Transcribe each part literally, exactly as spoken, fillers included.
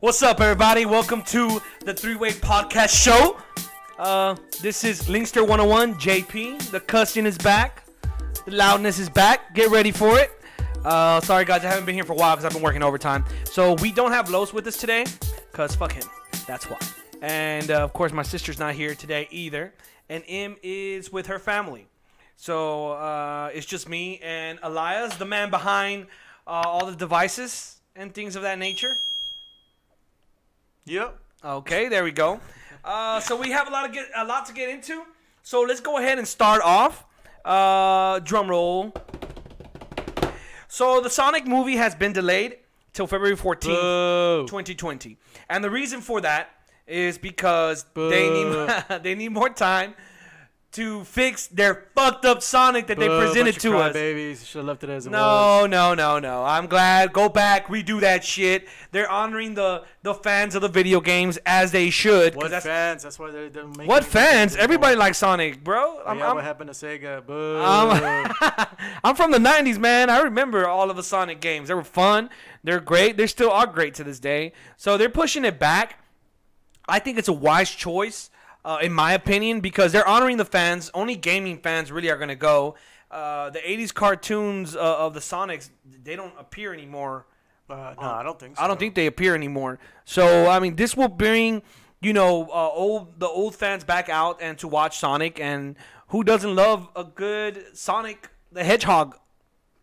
What's up, everybody? Welcome to the Three-Way Podcast Show. Uh, this is Linkster one oh one, J P. The cussing is back. The loudness is back. Get ready for it. Uh, sorry, guys. I haven't been here for a while because I've been working overtime. So we don't have Los with us today because fuck him. That's why. And, uh, of course, my sister's not here today either. And Im is with her family. So uh, it's just me and Elias, the man behind uh, all the devices and things of that nature. Yep. Okay, there we go. Uh, so we have a lot of get, a lot to get into. So let's go ahead and start off. Uh, drum roll. So the Sonic movie has been delayed till February fourteenth, twenty twenty, and the reason for that is because Boo. they need they need more time to fix their fucked up Sonic that Boo, they presented to us. Babies should have left it as it no, was. No, no, no. I'm glad. Go back, redo that shit. They're honoring the the fans of the video games as they should. What that's, fans? That's why they're, they're making. What fans? Everybody likes Sonic, bro. I'm, yeah, I'm, what happened to Sega? Boo. I'm, I'm from the nineties, man. I remember all of the Sonic games. They were fun. They're great. They still are great to this day. So they're pushing it back. I think it's a wise choice. Uh, in my opinion, because they're honoring the fans. Only gaming fans really are going to go. Uh, the eighties cartoons uh, of the Sonics, they don't appear anymore. Uh, no, um, I don't think so. I don't think they appear anymore. So, I mean, this will bring, you know, uh, old the old fans back out and to watch Sonic. And who doesn't love a good Sonic the Hedgehog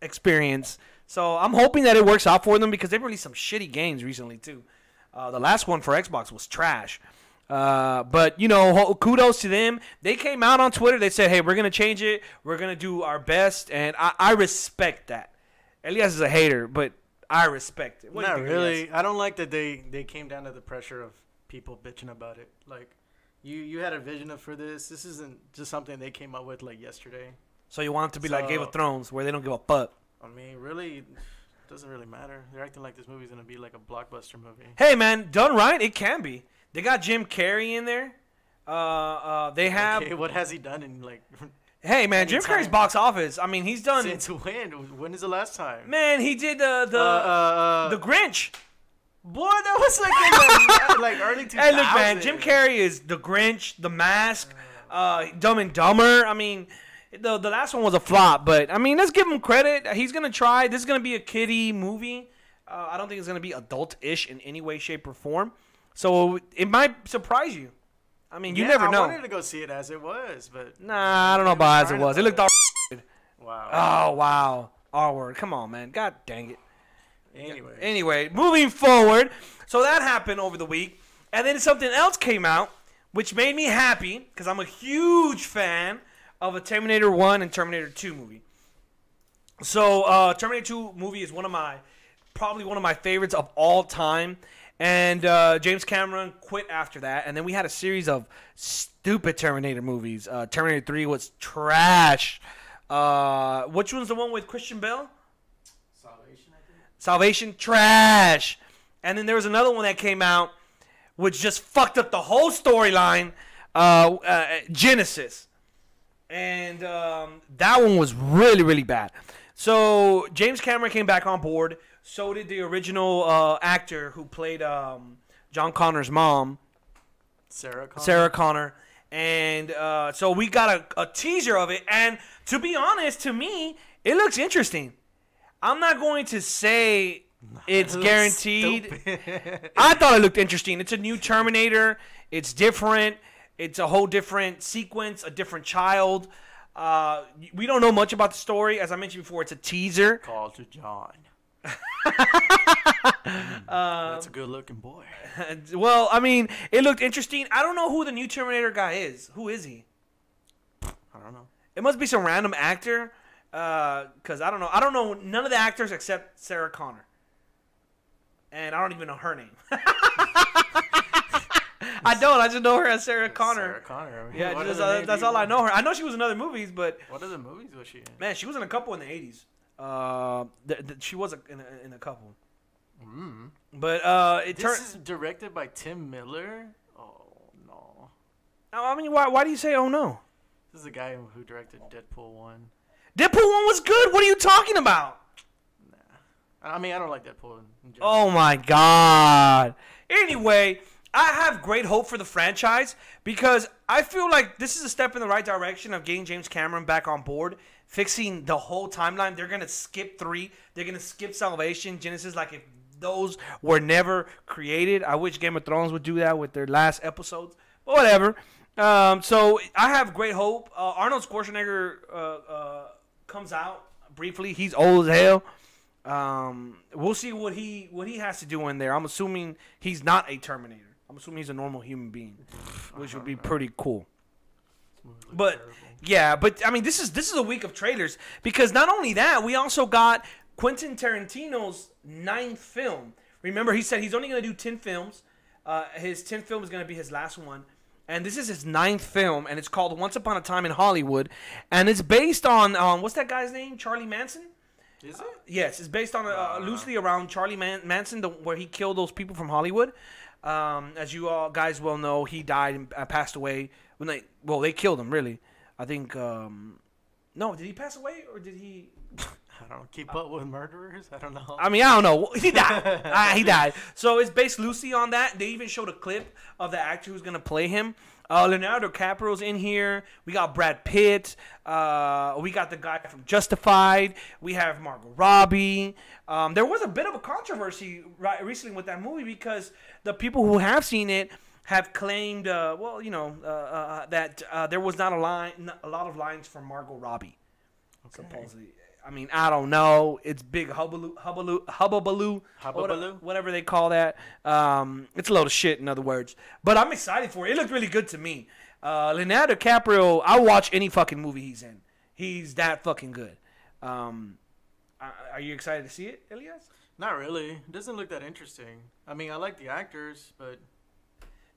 experience? So I'm hoping that it works out for them because they released some shitty games recently, too. Uh, the last one for Xbox was trash. Uh, but, you know, kudos to them. They came out on Twitter. They said, hey, we're going to change it. We're going to do our best. And I, I respect that. Elias is a hater, but I respect it. What Not really. Elias? I don't like that they, they came down to the pressure of people bitching about it. Like, you, you had a vision for this. This isn't just something they came up with, like, yesterday. So you want it to be so, like Game of Thrones, where they don't give a fuck. I mean, really... doesn't really matter. They're acting like this movie's gonna be like a blockbuster movie. Hey man, done right, it can be. They got Jim Carrey in there. Uh, uh, they have. Okay, what has he done in like? Hey man, Jim time? Carrey's box office. I mean, he's done. Since when? When is the last time? Man, he did uh, the uh, uh, the Grinch. Boy, that was like in, like, like early two thousands. Hey, look, man, Jim Carrey is the Grinch, the Mask, uh, Dumb and Dumber. I mean. The, the last one was a flop, but, I mean, let's give him credit. He's going to try. This is going to be a kiddie movie. Uh, I don't think it's going to be adult-ish in any way, shape, or form. So it might surprise you. I mean, you yeah, never I know. I wanted to go see it as it was, but... Nah, I don't know about as it was. It looked all... Wow. Oh, wow. R-word. Come on, man. God dang it. Anyway. Anyway, moving forward. So that happened over the week. And then something else came out, which made me happy, because I'm a huge fan... of a Terminator one and Terminator two movie. So, uh, Terminator two movie is one of my, probably one of my favorites of all time. And uh, James Cameron quit after that. And then we had a series of stupid Terminator movies. Uh, Terminator three was trash. Uh, which one's the one with Christian Bale? Salvation, I think. Salvation, trash. And then there was another one that came out, which just fucked up the whole storyline. Uh, uh, Genesis. And um, that one was really, really bad. So James Cameron came back on board. So did the original uh, actor who played um, John Connor's mom. Sarah Connor. Sarah Connor. And uh, so we got a, a teaser of it. And to be honest, to me, it looks interesting. I'm not going to say it's it guaranteed. I thought it looked interesting. It's a new Terminator. It's different. It's a whole different sequence, a different child. Uh, we don't know much about the story. As I mentioned before, it's a teaser. Call to John. mm, um, that's a good-looking boy. Well, I mean, it looked interesting. I don't know who the new Terminator guy is. Who is he? I don't know. It must be some random actor because uh, I don't know. I don't know none of the actors except Sarah Connor. And I don't even know her name. I don't. I just know her as Sarah Connor. Sarah Connor. Yeah, just, uh, that's all I know her. I know she was in other movies, but... What other movies was she in? Man, she was in a couple in the eighties. Uh, th th she was in a, in a couple. Mm. But uh, it turns... This is directed by Tim Miller? Oh, no. I mean, why, why do you say, oh, no? This is the guy who directed Deadpool one. Deadpool one was good. What are you talking about? Nah. I mean, I don't like Deadpool in general. Oh, my God. Anyway, I have great hope for the franchise because I feel like this is a step in the right direction of getting James Cameron back on board, fixing the whole timeline. They're going to skip three. They're going to skip Salvation, Genesis, like if those were never created. I wish Game of Thrones would do that with their last episodes, but whatever. Um, so I have great hope. Uh, Arnold Schwarzenegger uh, uh, comes out briefly. He's old as hell. Um, we'll see what he what he has to do in there. I'm assuming he's not a Terminator. I'm assuming he's a normal human being, which would be pretty cool. But yeah, but I mean, this is this is a week of trailers because not only that, we also got Quentin Tarantino's ninth film. Remember, he said he's only going to do ten films. Uh, his tenth film is going to be his last one, and this is his ninth film, and it's called Once Upon a Time in Hollywood, and it's based on um, what's that guy's name? Charlie Manson. Is it? Uh, yes, it's based on uh, uh, loosely around Charlie Man Manson, the, where he killed those people from Hollywood. Um, as you all guys well know, he died and uh, passed away when they well they killed him. Really, I think. Um, no, did he pass away or did he? I don't know. Keep up with murderers? I don't know. I mean, I don't know. He died. uh, he died. So it's based loosely on that. They even showed a clip of the actor who's going to play him. Uh, Leonardo DiCaprio's in here. We got Brad Pitt. Uh, we got the guy from Justified. We have Margot Robbie. Um, there was a bit of a controversy right recently with that movie because the people who have seen it have claimed, uh, well, you know, uh, uh, that uh, there was not a line, a lot of lines from Margot Robbie. Okay. Supposedly. I mean, I don't know. It's big hubbaloo, hubbaloo, hubbaloo, hubbaloo, whatever they call that. Um, it's a load of shit, in other words. But I'm excited for it. It looked really good to me. Uh, Leonardo DiCaprio, I'll watch any fucking movie he's in. He's that fucking good. Um, are you excited to see it, Elias? Not really. It doesn't look that interesting. I mean, I like the actors, but...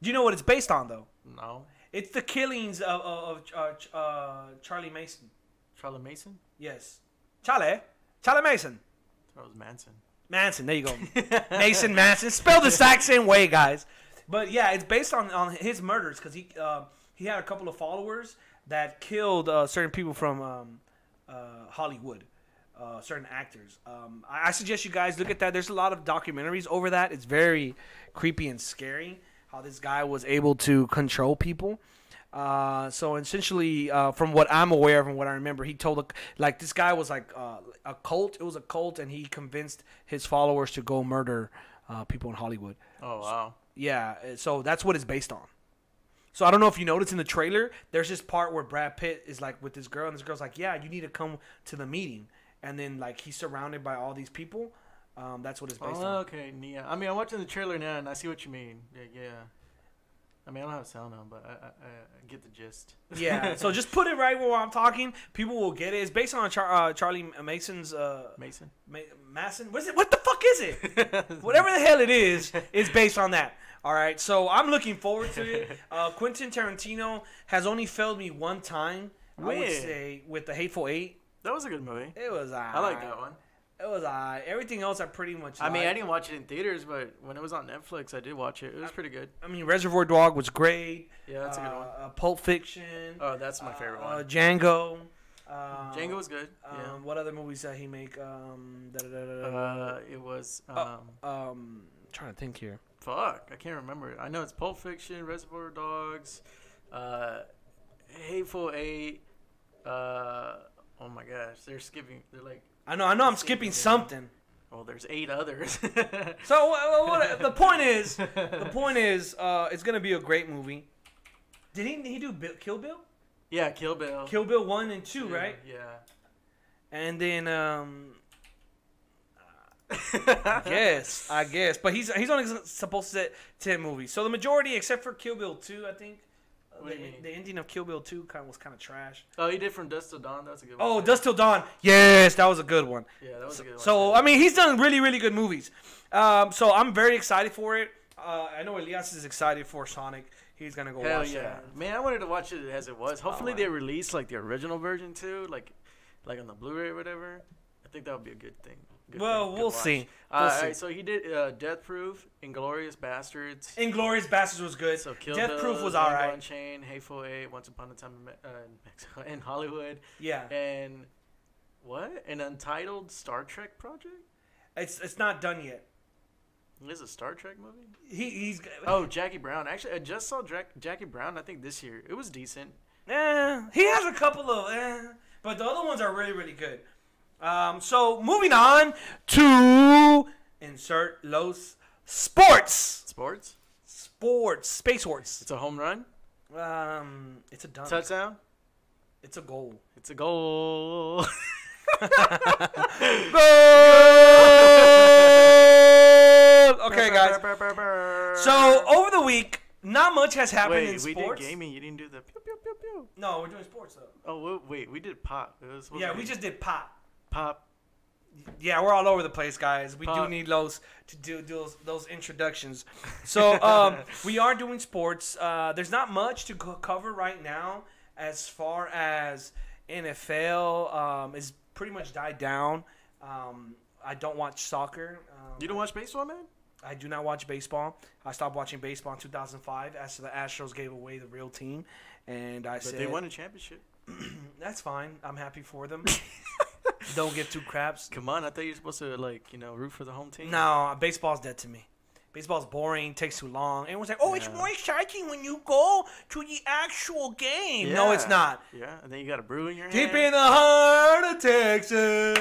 Do you know what it's based on, though? No. It's the killings of, of, of uh, uh, Charlie Mason. Charlie Mason? Yes. Charlie, Charlie Mason. That was Manson. Manson, there you go. Mason Manson. Spelled the exact same way, guys. But yeah, it's based on, on his murders because he uh, he had a couple of followers that killed uh, certain people from um, uh, Hollywood, uh, certain actors. Um, I, I suggest you guys look at that. There's a lot of documentaries over that. It's very creepy and scary how this guy was able to control people. Uh, so essentially, uh, from what I'm aware of and what I remember, he told, a, like, this guy was like uh, a cult. It was a cult, and he convinced his followers to go murder uh, people in Hollywood. Oh, wow. So, yeah, so that's what it's based on. So I don't know if you noticed in the trailer, there's this part where Brad Pitt is, like, with this girl, and this girl's like, yeah, you need to come to the meeting. And then, like, he's surrounded by all these people. Um, that's what it's based oh, on. Okay, yeah. I mean, I'm watching the trailer now, and I see what you mean. Yeah, yeah. I mean, I don't have sound on, but I, I, I get the gist. Yeah, so just put it right where I'm talking. People will get it. It's based on Char uh, Charlie Mason's... Uh, Mason? Ma Masson? What, is it? What the fuck is it? Whatever the hell it is, it's based on that. All right, so I'm looking forward to it. Uh, Quentin Tarantino has only failed me one time, Wait. I would say, with The Hateful Eight. That was a good movie. It was all right. I like that one. It was uh, everything else I pretty much liked. I mean, I didn't watch it in theaters, but when it was on Netflix, I did watch it. It was pretty good. I mean, Reservoir Dog was great. Yeah, that's uh, a good one. Uh, Pulp Fiction. Oh, that's my favorite uh, one. Uh, Django. Uh, Django was good. Um, yeah. What other movies did he make? Um, da -da -da -da -da. Uh, it was... Um, uh, um, I'm trying to think here. Fuck, I can't remember it. I know it's Pulp Fiction, Reservoir Dogs, uh, Hateful Eight. Uh, oh, my gosh. They're skipping. They're like... I know, I know I'm skipping something. Well, there's eight others. So what, what, the point is, the point is, uh, it's going to be a great movie. Did he, did he do Bill, Kill Bill? Yeah, Kill Bill. Kill Bill one and two, yeah, right? Yeah. And then, um, I guess, I guess. But he's he's only supposed to set ten movies. So the majority, except for Kill Bill two, I think. The, the ending of Kill Bill two kind of was kind of trash. Oh, he did From Dusk Till Dawn. That's a good one. Oh, Dusk Till Dawn. Yes, that was a good one. Yeah, that was so, a good one. So, I mean, he's done really, really good movies. Um, so I'm very excited for it. Uh, I know Elias is excited for Sonic. He's gonna go Hell watch yeah. it. Man, I wanted to watch it as it was. Hopefully, oh, they release like the original version too, like, like on the Blu-ray or whatever. I think that would be a good thing. Good well, thing, we'll see. All we'll uh, right, so he did uh, Death Proof, Inglourious Bastards. Inglourious Bastards was good. So Kill Death Bill, Proof was all right. Chain, Hateful Eight, Once Upon a Time in, Me uh, in Mexico, in Hollywood. Yeah. And what? An Untitled Star Trek project? It's it's not done yet. Is it a Star Trek movie? He he's oh Jackie Brown. Actually, I just saw Jack, Jackie Brown. I think this year it was decent. Eh, he has a couple of eh, but the other ones are really really good. Um, so moving on to insert Los sports. Sports. Sports. Space Horse. It's a home run. Um, it's a dunk. Touchdown. It's a goal. It's a goal. Goal! Okay, guys. So over the week, not much has happened wait, in sports. Wait, we did gaming. You didn't do the pew pew pew pew. No, we're doing sports though. Oh wait, we did pop. It was, yeah, we just did pop. Pop. Yeah, we're all over the place, guys. We pop. do need those to do, do those, those introductions. So um, we are doing sports. Uh, there's not much to co cover right now as far as N F L um, is. Pretty much died down. Um, I don't watch soccer. Um, you don't watch baseball, man? I do not watch baseball. I stopped watching baseball in two thousand five after the Astros gave away the real team, and I but said they won a championship. That's fine. I'm happy for them. Don't give two craps. Come on, I thought you're supposed to like you know root for the home team. No, baseball's dead to me. Baseball's boring, takes too long. Everyone's like, oh, yeah. It's more exciting when you go to the actual game. Yeah. No, it's not. Yeah, and then you got a brew in your hand. Deep in the heart of Texas.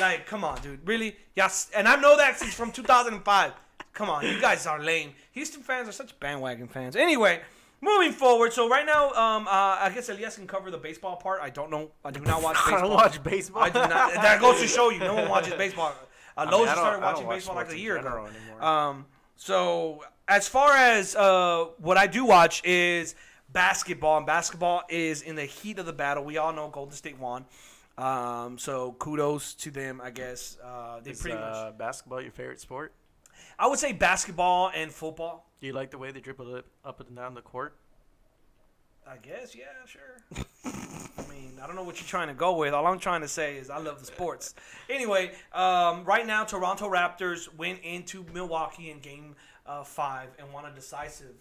Like, come on, dude. Really? Yes. And I know that since from two thousand five. Come on, you guys are lame. Houston fans are such bandwagon fans. Anyway, moving forward. So right now, um, uh, I guess Elias can cover the baseball part. I don't know. I do not watch baseball. I don't watch baseball. I do not. That goes to show you. No one watches baseball. Uh, I mean, Lowe's started watching baseball watch like a year ago. Um, so as far as uh, what I do watch is basketball, and basketball is in the heat of the battle. We all know Golden State won. Um, so kudos to them, I guess. Uh, they is, pretty much uh, basketball your favorite sport? I would say basketball and football. Do you like the way they dribble it up and down the court? I guess, yeah, sure. I mean, I don't know what you're trying to go with. All I'm trying to say is I love the sports. Anyway, um, right now Toronto Raptors went into Milwaukee in Game uh, five and won a decisive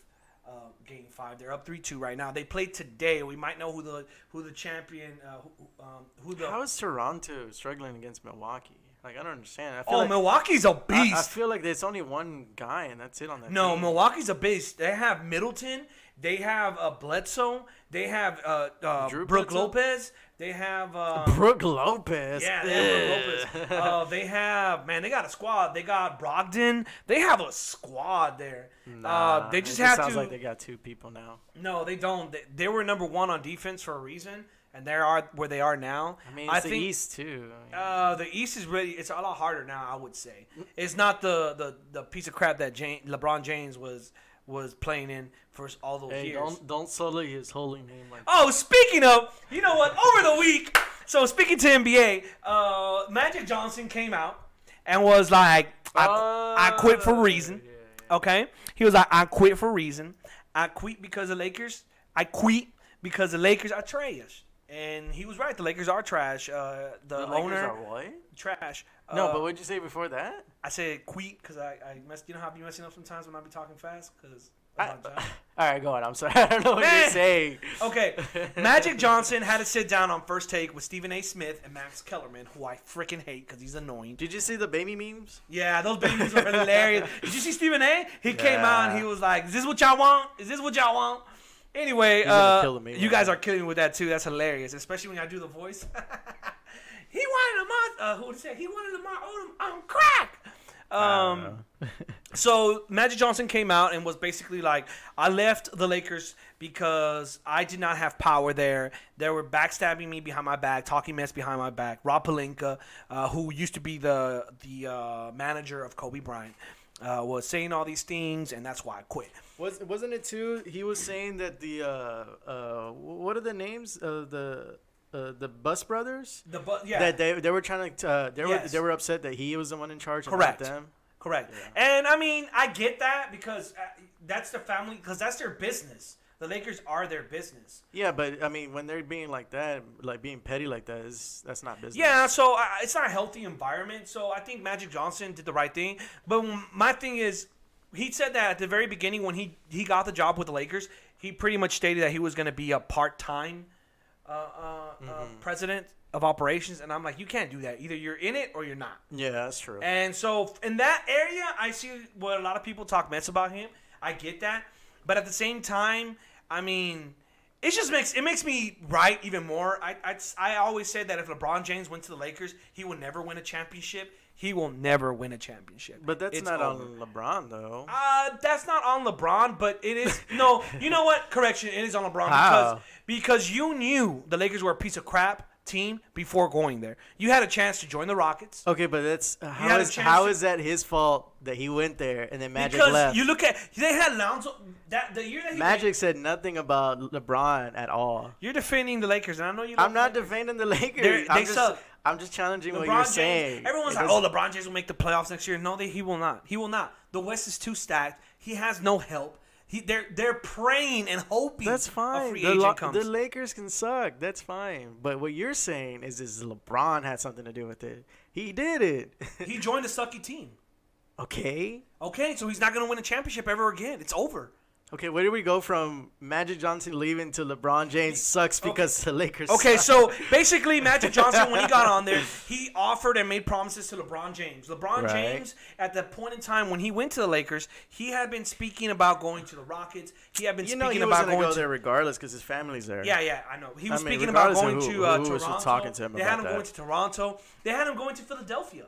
uh, Game five. They're up three two right now. They played today. We might know who the who the champion uh, who, um, who the How is Toronto struggling against Milwaukee? Like, I don't understand. I feel oh, like, Milwaukee's a beast. I, I feel like there's only one guy, and that's it on that No, team. Milwaukee's a beast. They have Middleton. They have uh, Bledsoe. They have uh, uh, Brook Lopez. They have um, Brook Lopez. Yeah, they have Brook Lopez. Uh, they have man. They got a squad. They got Brogdon. They have a squad there. Nah, uh, they just it have sounds to. Sounds like they got two people now. No, they don't. They, they were number one on defense for a reason, and they are where they are now. I mean, it's I the think, East too. Uh, the East is really it's a lot harder now. I would say it's not the the the piece of crap that James, LeBron James was. was playing in for all those hey, years. Don't, don't sully his holy name like oh, that. Speaking of, you know what? Over the week, so speaking to N B A, uh, Magic Johnson came out and was like, I, uh, I quit for reason. Yeah, yeah. Okay? He was like, I quit for reason. I quit because the Lakers. I quit because the Lakers are trash. And he was right. The Lakers are trash. Uh, the the owner, Lakers are what? Trash. No, uh, but what did you say before that? I said queet because I, I mess. You know how I be messing up sometimes when I be talking fast because. Uh, all right, go on. I'm sorry. I don't know what Man. you're saying. Okay, Magic Johnson had to sit down on First Take with Stephen A. Smith and Max Kellerman, who I freaking hate because he's annoying. Did you see the baby memes? Yeah, those baby memes were hilarious. Did you see Stephen A? He yeah. came out and he was like, "Is this what y'all want? Is this what y'all want?" Anyway, uh, you right? guys are killing me with that too. That's hilarious, especially when I do the voice. He wanted him out. Uh, who would say he wanted him out on, on crack? Um, so Magic Johnson came out and was basically like, "I left the Lakers because I did not have power there. They were backstabbing me behind my back, talking mess behind my back." Rob Pelinka, uh, who used to be the the uh, manager of Kobe Bryant, uh, was saying all these things, and that's why I quit. Was wasn't it too? He was saying that the uh, uh, what are the names of the. Uh, the Bus Brothers, the bu yeah, that they they were trying to uh, they yes. were they were upset that he was the one in charge. Correct. And not them. Correct. Yeah. And I mean, I get that because that's the family, because that's their business. The Lakers are their business. Yeah, but I mean, when they're being like that, like being petty like that, is that's not business. Yeah, so uh, it's not a healthy environment. So I think Magic Johnson did the right thing. But my thing is, he said that at the very beginning when he he got the job with the Lakers, he pretty much stated that he was going to be a part time. uh, uh, mm-hmm. uh, president of operations, and I'm like, you can't do that. Either you're in it or you're not. Yeah, that's true. And so in that area, I see what a lot of people talk mess about him. I get that, but at the same time, I mean, it just makes it makes me right even more. I I, I always said that if LeBron James went to the Lakers, he would never win a championship. He will never win a championship. But that's it's not over. on LeBron, though. Uh, that's not on LeBron, but it is. No, you know what? Correction, it is on LeBron. Wow. Because, because you knew the Lakers were a piece of crap team before going there. You had a chance to join the Rockets. Okay, but that's uh, how, is, how to, is that his fault that he went there and then Magic because left? Because you look at – they had Lonzo – that the year that he Magic went, said nothing about LeBron at all. You're defending the Lakers, and I know you – I'm not Lakers. defending the Lakers. They're, they just, suck. I'm just challenging LeBron what you're James, saying. Everyone's it like, oh, LeBron James will make the playoffs next year. No, they, he will not. He will not. The West is too stacked. He has no help. He, they're they're praying and hoping. That's fine. A free the, agent comes. The Lakers can suck. That's fine. But what you're saying is, is LeBron had something to do with it. He did it. He joined a sucky team. Okay. Okay, so he's not going to win a championship ever again. It's over. Okay, where do we go from Magic Johnson leaving to LeBron James sucks because okay. the Lakers Okay, suck. So basically Magic Johnson, when he got on there, he offered and made promises to LeBron James. LeBron right. James, at the point in time when he went to the Lakers, he had been speaking about going to the Rockets. He had been you speaking know he about going go to there regardless because his family's there. Yeah, yeah, I know. He was I mean, speaking about going who, to uh, who was Toronto. Talking to him they about had him that. going to Toronto. They had him going to Philadelphia.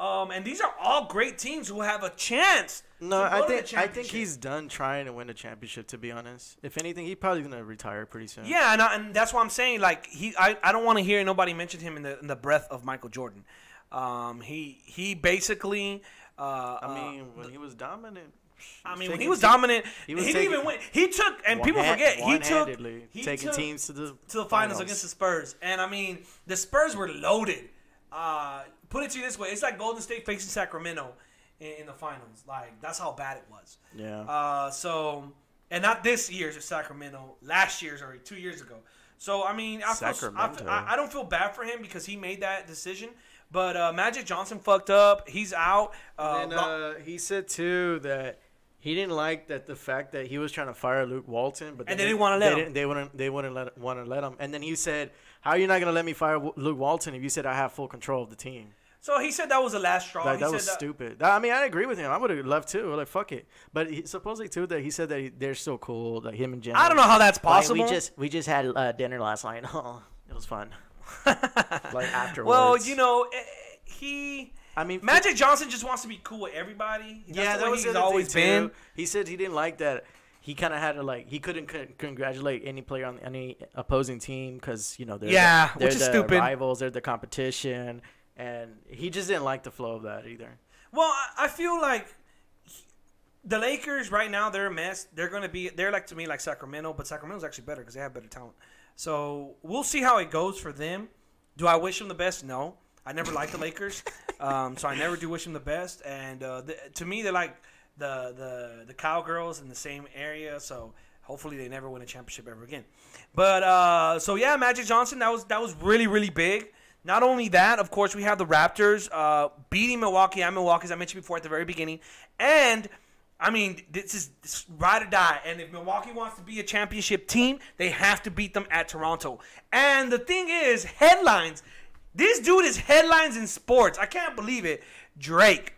Um, and these are all great teams who have a chance. No, I think I think he's done trying to win a championship. To be honest, if anything, he's probably gonna retire pretty soon. Yeah, and, I, and that's why I'm saying like he. I, I don't want to hear nobody mention him in the in the breath of Michael Jordan. Um, he he basically. Uh, I mean, uh, when the, he was dominant. I mean, when he was dominant, he, was he didn't even win. He took, and people hand, forget, he took he taking took teams to the to the finals against the Spurs. And I mean, the Spurs were loaded. Uh, put it to you this way: it's like Golden State facing Sacramento in, in the finals. Like that's how bad it was. Yeah. Uh, so, and not this year's Sacramento. Last year's or two years ago. So I mean, I, feel, I, I don't feel bad for him because he made that decision. But uh, Magic Johnson fucked up. He's out. Uh, and then, uh, he said too that he didn't like that the fact that he was trying to fire Luke Walton, but they and they didn't want to let they him. They wouldn't. They wouldn't let want to let him. And then he said, "How are you not gonna let me fire Luke Walton if you said I have full control of the team?" So he said that was the last straw. Like, that he said was that stupid. I mean, I agree with him. I would have left too. Like, fuck it. But he, supposedly too that he said that he, they're still cool. Like him and Jim. I don't know how that's possible. Like, we just we just had uh, dinner last night. Oh, it was fun. Like afterwards. Well, you know, he. I mean, Magic Johnson just wants to be cool with everybody. That's yeah, that was he's always been. He said he didn't like that. He kind of had to like he couldn't c congratulate any player on any opposing team because you know they're yeah, the, they're which is the stupid. rivals, they're the competition, and he just didn't like the flow of that either. Well, I, I feel like he, the Lakers right now they're a mess. They're gonna be they're like to me like Sacramento, but Sacramento's actually better because they have better talent. So we'll see how it goes for them. Do I wish them the best? No. I never liked the Lakers, um, so I never do wish them the best. And uh, the, to me, they're like the, the the Cowgirls in the same area. So hopefully, they never win a championship ever again. But uh, so yeah, Magic Johnson, that was that was really really big. Not only that, of course, we have the Raptors uh, beating Milwaukee at Milwaukee, as I mentioned before at the very beginning. And I mean, this is this ride or die. And if Milwaukee wants to be a championship team, they have to beat them at Toronto. And the thing is, headlines. This dude is headlines in sports. I can't believe it. Drake.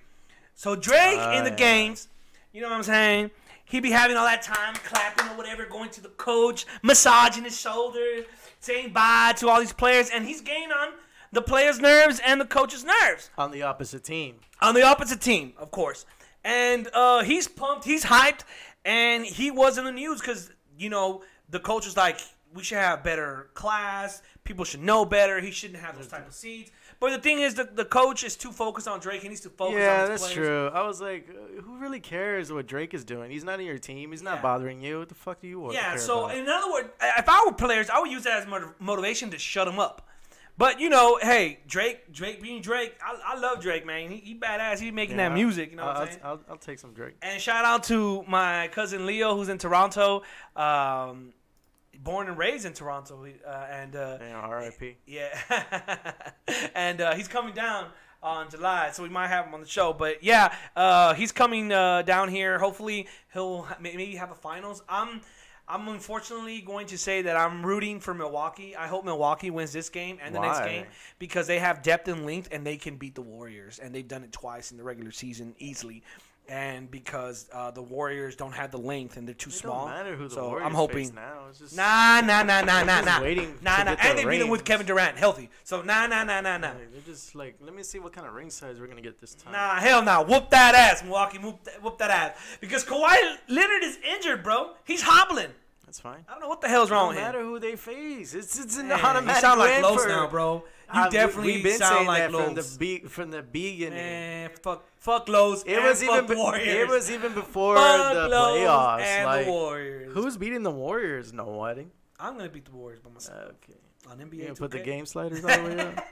So Drake uh, in the yeah. games, you know what I'm saying? He be having all that time clapping or whatever, going to the coach, massaging his shoulders, saying bye to all these players. And he's gaining on the players' nerves and the coach's nerves. On the opposite team. On the opposite team, of course. And uh, he's pumped. He's hyped. And he was in the news because, you know, the coach was like, we should have better class. People should know better. He shouldn't have those type of seeds. But the thing is, the, the coach is too focused on Drake. He needs to focus yeah, on his that's players. True. I was like, who really cares what Drake is doing? He's not in your team. He's yeah. not bothering you. What the fuck do you want? Yeah, so about? in other words, if I were players, I would use that as motiv motivation to shut him up. But, you know, hey, Drake, Drake being Drake, I, I love Drake, man. He, he badass. He making yeah, that music. You know I'll, what I'm saying? I'll, I'll take some Drake. And shout out to my cousin Leo, who's in Toronto. Um... Born and raised in Toronto, uh, and uh, R I P Yeah, and uh, he's coming down on July, so we might have him on the show. But yeah, uh, he's coming uh, down here. Hopefully, he'll maybe have a finals. I'm I'm unfortunately going to say that I'm rooting for Milwaukee. I hope Milwaukee wins this game and the Why? next game because they have depth and length, and they can beat the Warriors, and they've done it twice in the regular season easily. And because uh, the Warriors don't have the length and they're too it small. It doesn't matter who the so Warriors I'm hoping, face now. It's just, nah, nah, nah, nah, nah, nah. Waiting nah, to nah. Get and they beat them with Kevin Durant, healthy. So, nah, nah, nah, nah, nah. They're just like, let me see what kind of ring size we're going to get this time. Nah, hell nah. Whoop that ass, Milwaukee. Whoop that, whoop that ass. Because Kawhi Leonard is injured, bro. He's hobbling. That's fine. I don't know what the hell's wrong with him. It doesn't matter who they face. It's, it's an Man, automatic You sound like Los now, bro. You uh, definitely we've been sound like Lowe's. From the, be from the beginning. Man, fuck, fuck Lowe's it and was fuck even Warriors. It was even before fuck the Lowe's playoffs. And like, the Warriors. Who's beating the Warriors? No one. I'm going to beat the Warriors by myself. Okay. On N B A You're going to put the game sliders all the way up?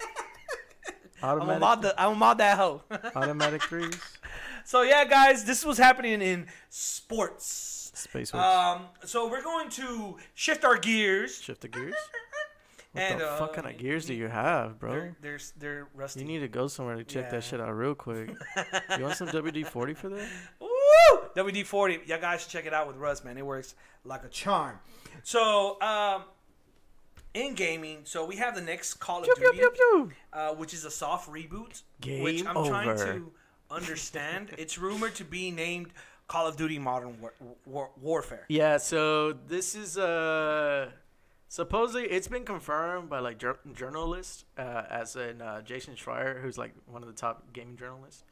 Automatic. I'm about, the, I'm about that hoe. Automatic threes. So, yeah, guys, this was happening in sports. Space Wars. Um, So, we're going to shift our gears. Shift the gears? What and, the uh, fuck kind of gears do you have, bro? They're, they're, they're rusty. You need to go somewhere to check yeah. that shit out real quick. You want some W D forty for that? Woo! W D forty. Y'all guys should check it out with Russ, man. It works like a charm. So, um, in gaming, so we have the next Call of pew, Duty, pew, pew, pew. Uh, which is a soft reboot. Game Which I'm over. trying to understand. It's rumored to be named Call of Duty Modern War War Warfare. Yeah, so this is a... Uh... Supposedly, it's been confirmed by like jur journalists, uh, as in uh, Jason Schreier, who's like one of the top gaming journalists.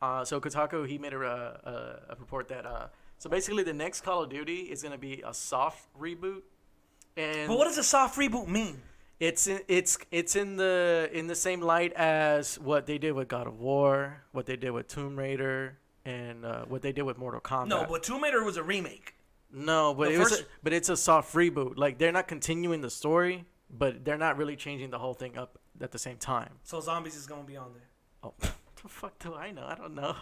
Uh, so Kotaku, he made a, a, a report that uh, so basically the next Call of Duty is going to be a soft reboot. And but what does a soft reboot mean? It's in, it's it's in the in the same light as what they did with God of War, what they did with Tomb Raider, and uh, what they did with Mortal Kombat. No, but Tomb Raider was a remake. No, but it was a, but it's a soft reboot. Like they're not continuing the story, but they're not really changing the whole thing up at the same time. So zombies is gonna be on there. Oh, what the fuck do I know? I don't know.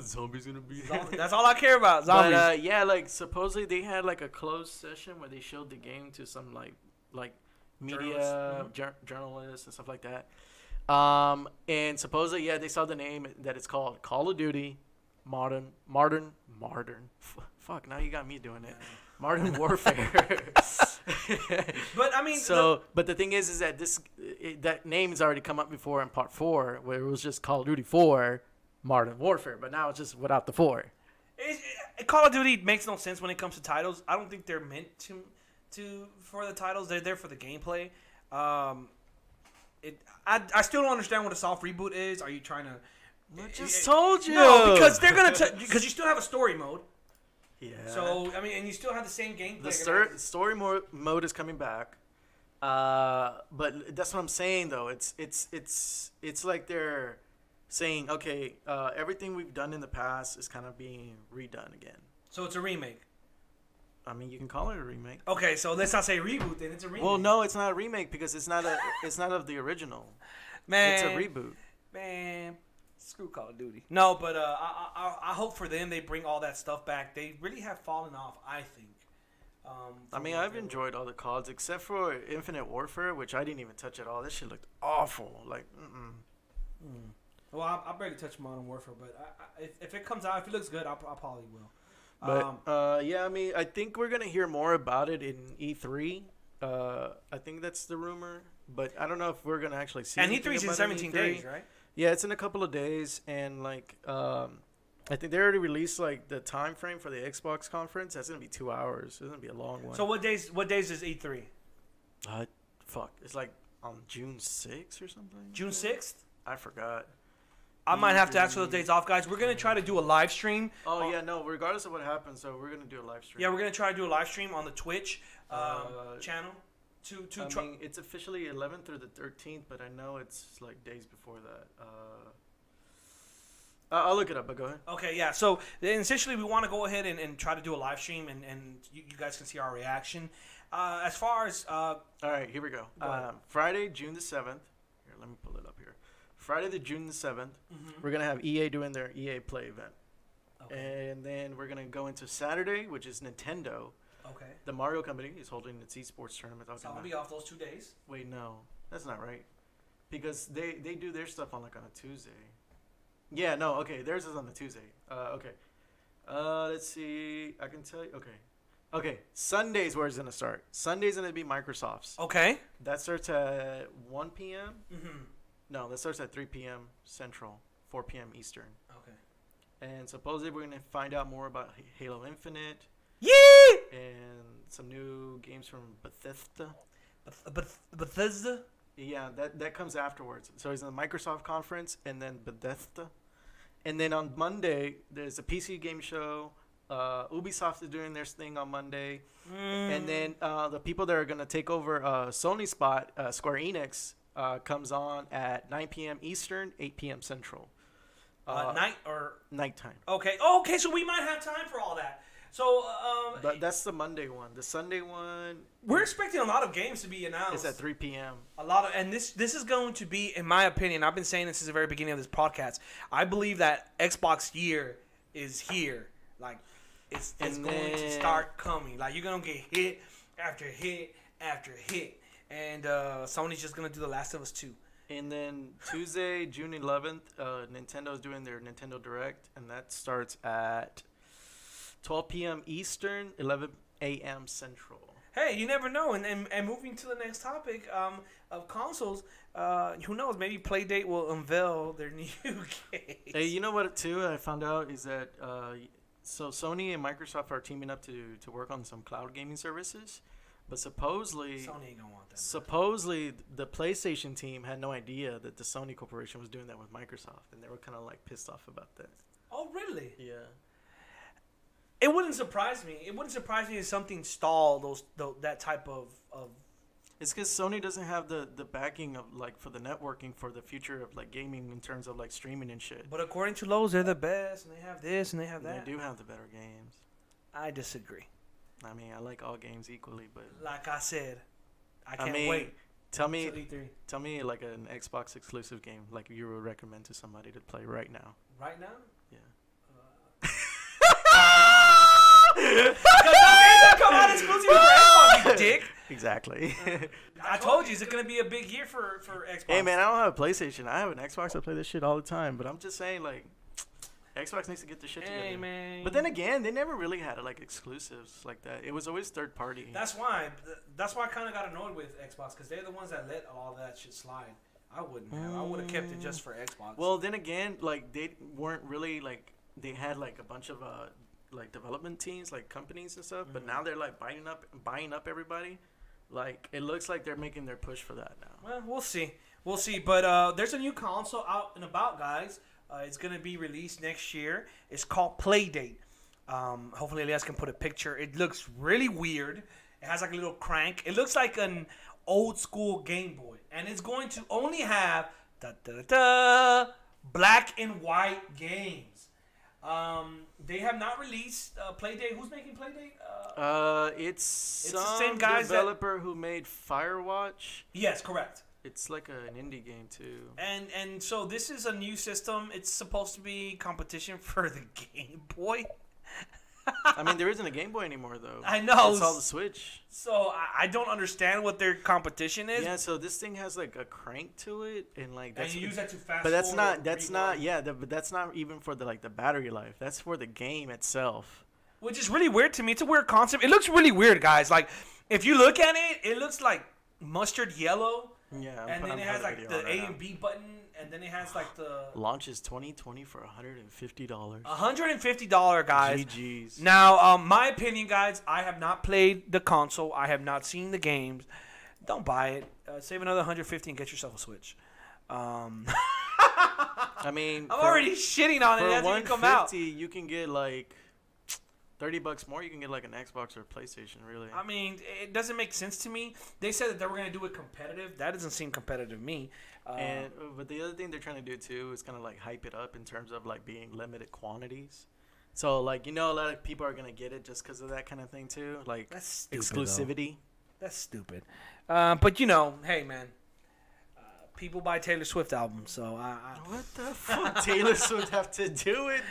Zombies gonna be. Zombie. That's all I care about. Zombies. But, uh, yeah, like supposedly they had like a closed session where they showed the game to some like like media journalists, jur journalists and stuff like that. Um, and supposedly yeah they saw the name that it's called Call of Duty. Modern, modern, modern. F fuck, now you got me doing it. Modern Warfare. But I mean, so. The but the thing is, is that this it, that name has already come up before in part four, where it was just Call of Duty Four, Modern Warfare. But now it's just without the four. It, it, Call of Duty makes no sense when it comes to titles. I don't think they're meant to to for the titles. They're there for the gameplay. Um, it. I I still don't understand what a soft reboot is. Are you trying to? I just told you. No, because they're gonna because you still have a story mode. Yeah. So I mean, and you still have the same gameplay. The st story mo mode is coming back, uh, but that's what I'm saying though. It's it's it's it's like they're saying, okay, uh, everything we've done in the past is kind of being redone again. So it's a remake. I mean, you can call it a remake. Okay, so let's not say reboot then. It's a remake. Well, no, it's not a remake because it's not a it's not of the original. Man, it's a reboot. Man. Screw Call of Duty. No, but uh, I, I I hope for them they bring all that stuff back. They really have fallen off, I think. Um, I mean, I've enjoyed all the calls except for Infinite Warfare, which I didn't even touch at all. This shit looked awful. Like, mm-mm. Mm. Well, I, I barely touched Modern Warfare, but I, I, if, if it comes out, if it looks good, I, I probably will. But, um, uh, yeah, I mean, I think we're going to hear more about it in E three. Uh, I think that's the rumor, but I don't know if we're going to actually see it. And E three's in seventeen E three. Days, right? Yeah, it's in a couple of days, and like um, I think they already released like the time frame for the Xbox conference. That's gonna be two hours. It's gonna be a long one. So what days? What days is E three? Uh, fuck. It's like on June sixth or something. June sixth? I forgot. I might have to ask for those days off, guys. We're gonna try to do a live stream. Oh on, yeah, no. Regardless of what happens, so we're gonna do a live stream. Yeah, we're gonna try to do a live stream on the Twitch um, uh, channel. To, to I mean, it's officially eleventh through the thirteenth, but I know it's like days before that. Uh, I'll look it up, but go ahead. Okay, yeah. So essentially, we want to go ahead and, and try to do a live stream, and, and you, you guys can see our reaction. Uh, as far as uh, all right, here we go. go um, Friday, June the seventh. Here, let me pull it up here. Friday, the June the seventh. Mm-hmm. We're gonna have E A doing their E A Play event, okay. And then we're gonna go into Saturday, which is Nintendo. Okay. The Mario Company is holding its esports tournament. So I'll be off those two days. Wait, no, that's not right, because they they do their stuff on like on a Tuesday. Yeah, no, okay, theirs is on the Tuesday. Uh, okay, uh, let's see. I can tell you. Okay, Okay, Sunday's where it's going to start. Sunday's going to be Microsoft's. Okay. That starts at one p m Mm-hmm. No, that starts at three p m Central, four p m Eastern. Okay. And supposedly we're going to find out more about Halo Infinite. Yeah! And some new games from Bethesda. Beth- Beth- Bethesda? Yeah, that, that comes afterwards. So he's in the Microsoft conference and then Bethesda. And then on Monday, there's a P C game show. Uh, Ubisoft is doing their thing on Monday. Mm. And then uh, the people that are going to take over uh, Sony's spot, uh, Square Enix, uh, comes on at nine p m Eastern, eight p m Central. Uh, uh, night or? Nighttime. Okay. Oh, okay, so we might have time for all that. So, um, but that's the Monday one. The Sunday one, we're expecting a lot of games to be announced. It's at three p m A lot of, and this this is going to be, in my opinion, I've been saying this since the very beginning of this podcast. I believe that Xbox year is here. Like, it's it's going then, to start coming. Like, you're gonna get hit after hit after hit, and uh, Sony's just gonna do The Last of Us two. And then Tuesday, June eleventh, uh, Nintendo's doing their Nintendo Direct, and that starts at twelve p m Eastern, eleven a m Central. Hey, you never know. And, and and moving to the next topic um of consoles, uh, who knows? Maybe Playdate will unveil their new games. Hey, you know what? Too, I found out is that uh, so Sony and Microsoft are teaming up to to work on some cloud gaming services. But supposedly, Sony ain't gonna want that. Supposedly, the PlayStation team had no idea that the Sony Corporation was doing that with Microsoft, and they were kind of like pissed off about that. Oh, really? Yeah. It wouldn't surprise me. It wouldn't surprise me if something stalled those the, that type of, of. It's because Sony doesn't have the, the backing of like for the networking for the future of like gaming in terms of like streaming and shit. But according to Lowe's, they're the best, and they have this and they have that. They do have the better games. I disagree. I mean, I like all games equally, but like I said, I can't I mean, wait. Tell me, E three. Tell me like an Xbox exclusive game like you would recommend to somebody to play right now. Right now. Because those come out exclusively for Xbox, you dick. Exactly. Uh, I told you, it's going to be a big year for, for Xbox. Hey, man, I don't have a PlayStation. I have an Xbox. I play this shit all the time. But I'm just saying, like, Xbox needs to get this shit together. Hey, man. But then again, they never really had, like, exclusives like that. It was always third party. That's why. That's why I kind of got annoyed with Xbox, because they're the ones that let all that shit slide. I wouldn't have. Mm. I would have kept it just for Xbox. Well, then again, like, they weren't really, like, they had, like, a bunch of... Uh, like development teams, like companies and stuff, mm-hmm. but now they're like buying up, buying up everybody. Like it looks like they're making their push for that now. Well, we'll see, we'll see. But uh, there's a new console out and about, guys. Uh, it's gonna be released next year. It's called Playdate. Um, hopefully, Elias can put a picture. It looks really weird. It has like a little crank. It looks like an old school Game Boy, and it's going to only have da da da black and white games. Um, they have not released uh, Playdate. Who's making Playdate? Uh, uh it's, it's some the same guys developer that... who made Firewatch. Yes, correct. It's like a, an indie game too. And and so this is a new system. It's supposed to be competition for the Game Boy. I mean, there isn't a Game Boy anymore though. I know. It's all the Switch. So I, I don't understand what their competition is. Yeah. So this thing has like a crank to it, and like that's and you use that to fast. But that's not. That's not. Yeah. The, but that's not even for the like the battery life. That's for the game itself. Which is really weird to me. It's a weird concept. It looks really weird, guys. Like if you look at it, it looks like mustard yellow. Yeah. And then it has like the A and B button. And then it has like the launches twenty twenty for one hundred fifty dollars. one hundred fifty dollars, guys. G Gs. Now, um, my opinion, guys, I have not played the console. I have not seen the games. Don't buy it. Uh, save another one hundred fifty dollars and get yourself a Switch. Um, I mean, I'm for, already shitting on it after you come out. For one hundred fifty dollars, you can get like thirty bucks more. You can get like an Xbox or a PlayStation. Really. I mean, it doesn't make sense to me. They said that they were gonna do it competitive. That doesn't seem competitive to me. And um, but the other thing they're trying to do too is kind of like hype it up in terms of like being limited quantities. So like you know a lot of people are gonna get it just because of that kind of thing too. Like that's stupid, exclusivity. Though. That's stupid. Uh, but you know, hey man, uh, people buy Taylor Swift albums. So I, I... what the fuck Taylor Swift have to do with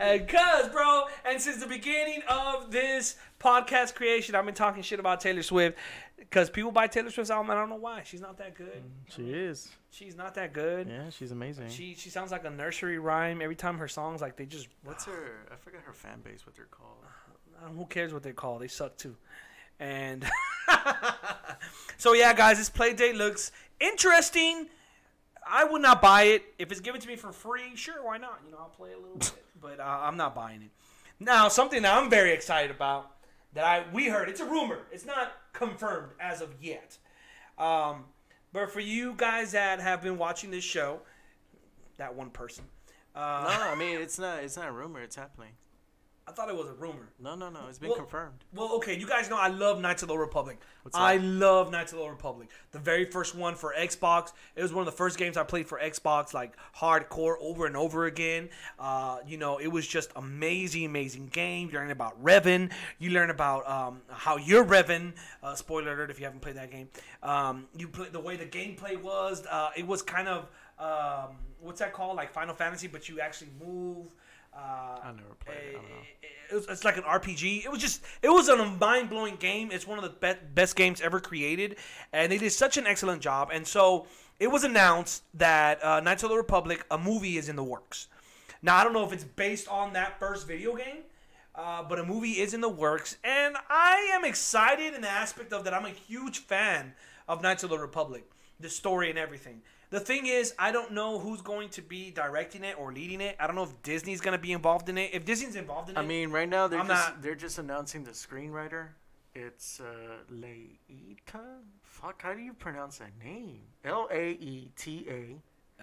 it? Cause bro, and since the beginning of this podcast creation, I've been talking shit about Taylor Swift. Because people buy Taylor Swift's album, and I don't know why. She's not that good. She is. She's not that good. Yeah, she's amazing. She she sounds like a nursery rhyme every time her songs. Like they just. What's her? I forgot her fan base. What they're called. who cares what they call? They suck too. And so yeah, guys, this play date looks interesting. I would not buy it if it's given to me for free. Sure, why not? You know, I'll play a little bit, but uh, I'm not buying it. Now, something that I'm very excited about that I we heard. It's a rumor. It's not confirmed as of yet. Um, but for you guys that have been watching this show, that one person. Uh, no, I mean it's not. It's not a rumor. It's happening. I thought it was a rumor. No, no, no. It's been well, confirmed. Well, okay. You guys know I love Knights of the Old Republic. What's I that? love Knights of the Old Republic. The very first one for Xbox. It was one of the first games I played for Xbox, like hardcore over and over again. Uh, you know, it was just amazing, amazing game. You learn about Revan. You learn about um, how you're Revan. Uh, spoiler alert if you haven't played that game. Um, you play the way the gameplay was. Uh, it was kind of um, what's that called? Like Final Fantasy, but you actually move. Uh, I never played it. I don't know. It, it was, it's like an R P G. It was just, it was a mind-blowing game. It's one of the be- best games ever created, and they did such an excellent job. And so it was announced that uh, Knights of the Republic, a movie, is in the works. Now, I don't know if it's based on that first video game, uh, but a movie is in the works, and I am excited in the aspect of that. I'm a huge fan of Knights of the Republic, the story and everything. The thing is, I don't know who's going to be directing it or leading it. I don't know if Disney's going to be involved in it. If Disney's involved in it, I mean, right now they're I'm just not... they're just announcing the screenwriter. It's uh, Leita. Fuck, how do you pronounce that name? L A E T A.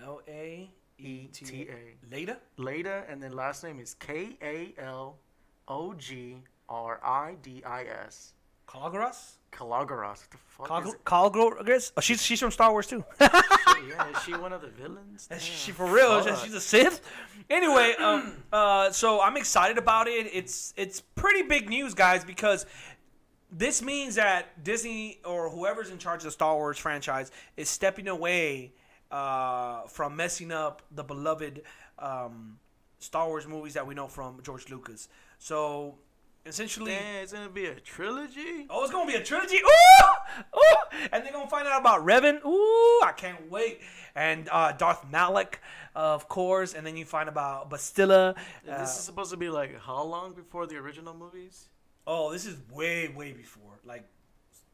L A E T A. Leita. Leita, and then last name is K A L O G R I D I S. Kalogras? Kalogras. What the fuck Cal- is it? Kalogras? Oh, she's, she's from Star Wars, too. Yeah, is she one of the villains? Damn. She for real. Oh. She's a Sith? Anyway, um, uh, so I'm excited about it. It's, it's pretty big news, guys, because this means that Disney or whoever's in charge of the Star Wars franchise is stepping away uh, from messing up the beloved um, Star Wars movies that we know from George Lucas. So... essentially, damn, it's gonna be a trilogy. Oh, it's gonna be a trilogy. Ooh, ooh, and they're gonna find out about Revan. Ooh, I can't wait. And uh, Darth Malak, uh, of course. And then you find about Bastilla. Uh, this is supposed to be like how long before the original movies? Oh, this is way, way before, like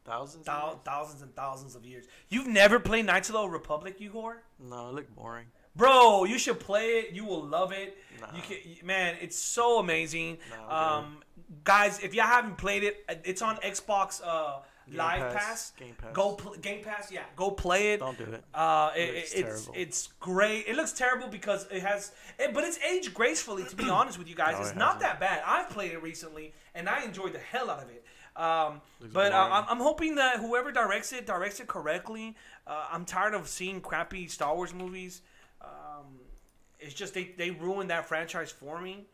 thousands, thou- thousands and thousands of years. You've never played Knights of the Old Republic, you whore? No, it looked boring. Bro, you should play it. You will love it. Nah. You can, man, it's so amazing. Nah, um, guys, if y'all haven't played it, it's on Xbox uh, Live Pass. Game Pass. Go pl- Game Pass, yeah. Go play it. Don't do it. Uh, it, it it's terrible. It's great. It looks terrible because it has... It, but it's aged gracefully, to be honest with you guys. No, it's it not that bad. I've played it recently, and I enjoyed the hell out of it. Um, but uh, I'm hoping that whoever directs it, directs it correctly. Uh, I'm tired of seeing crappy Star Wars movies. Um, it's just they, they ruined that franchise for me,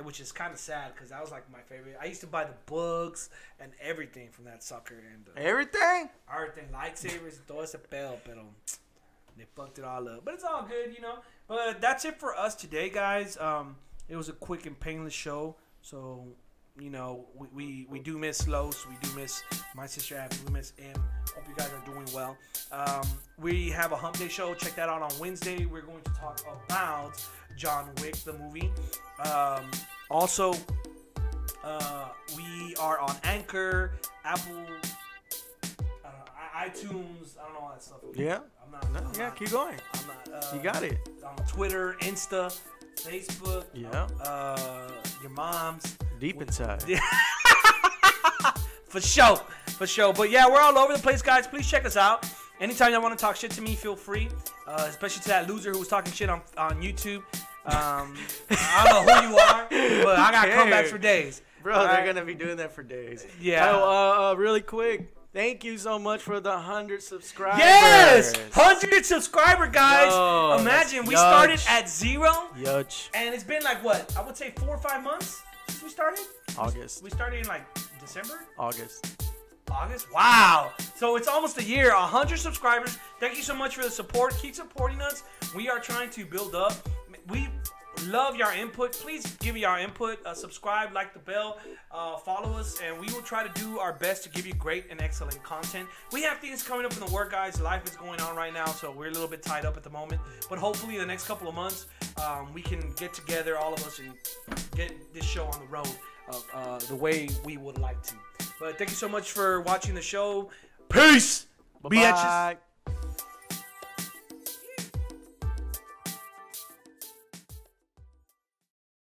which is kind of sad because that was like my favorite. I used to buy the books and everything from that sucker. And uh, everything? Everything. Lightsabers, todo ese pedo, pero they fucked it all up. But it's all good, you know. But that's it for us today, guys. Um, it was a quick and painless show. So, you know, we, we, we do miss Los. We do miss my sister Abby. We miss M. Hope you guys are doing well. Um, we have a Hump Day show. Check that out on Wednesday. We're going to talk about John Wick, the movie. Um, also, uh, we are on Anchor, Apple, uh, iTunes. I don't know all that stuff. Yeah. I'm not, no, I'm yeah, not, keep going. I'm not, uh, you got it. On Twitter, Insta, Facebook. Yeah. Uh, your mom's. Deep inside. Yeah. For sure, for sure. But yeah, we're all over the place, guys. Please check us out. Anytime y'all want to talk shit to me, feel free. Uh, especially to that loser who was talking shit on on YouTube. Um, I don't know who you are, but I got comebacks for days. Bro, all they're right? gonna be doing that for days. Yeah. Oh, uh, really quick. Thank you so much for the one hundred subscribers. Yes! one hundred subscriber, guys. Yo, imagine, we yuch. started at zero. Yuch. And it's been like, what? I would say four or five months since we started? August. We started in like... December? August. August? Wow. So it's almost a year. one hundred subscribers. Thank you so much for the support. Keep supporting us. We are trying to build up. We love your input. Please give me your input. Uh, subscribe, like the bell, uh, follow us, and we will try to do our best to give you great and excellent content. We have things coming up in the work, guys. Life is going on right now, so we're a little bit tied up at the moment. But hopefully in the next couple of months, um, we can get together, all of us, and get this show on the road. of uh, the way we would like to. But thank you so much for watching the show. Peace. Bye-bye. Be at you.